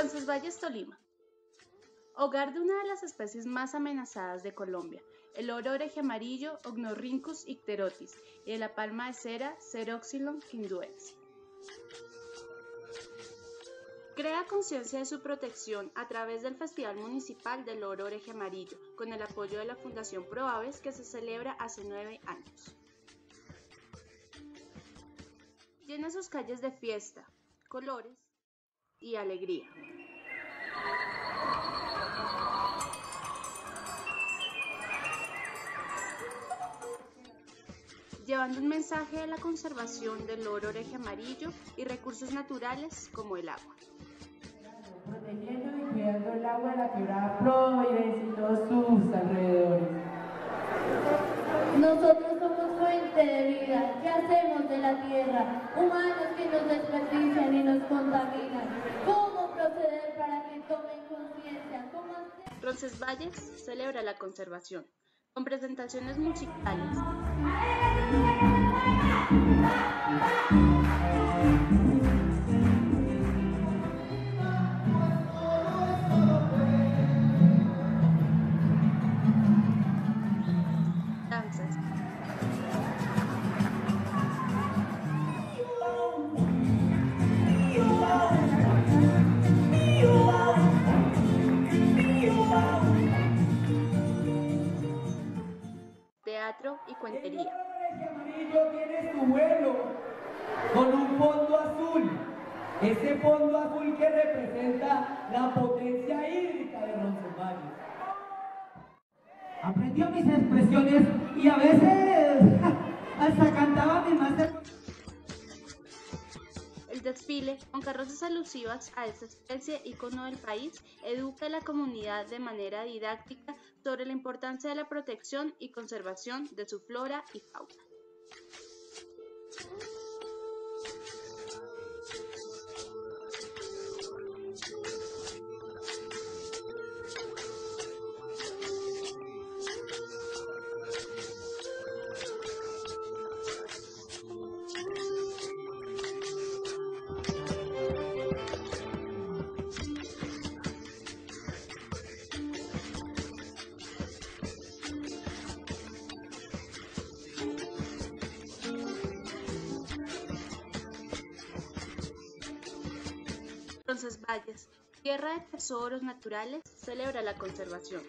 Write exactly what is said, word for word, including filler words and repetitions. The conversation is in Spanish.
Roncesvalles, Tolima. Hogar de una de las especies más amenazadas de Colombia, el loro orejiamarillo Ognorhynchus icterotis y de la palma de cera Ceroxylon quindiuense. Crea conciencia de su protección a través del Festival Municipal del Loro Orejiamarillo, con el apoyo de la Fundación ProAves, que se celebra hace nueve años. Llena sus calles de fiesta, colores y alegría. Llevando un mensaje de la conservación del loro orejiamarillo y recursos naturales como el agua. Protegiendo y cuidando el agua de la quebrada Providencia y todos sus alrededores. Nosotros somos fuente de vida. ¿Qué hacemos de la tierra? Humanos que nos desperdician y nos contaminan. ¿Cómo proceder para que tomen conciencia? ¿Cómo hacer? Roncesvalles celebra la conservación con presentaciones musicales. Danzas. Teatro y cuentería. Tiene su vuelo con un fondo azul, ese fondo azul que representa la potencia hídrica de Roncesvalles. Aprendió mis expresiones y a veces hasta cantaba mi máster. El desfile, con carrozas alusivas a esta especie ícono del país, educa a la comunidad de manera didáctica sobre la importancia de la protección y conservación de su flora y fauna. Roncesvalles, tierra de tesoros naturales, celebra la conservación.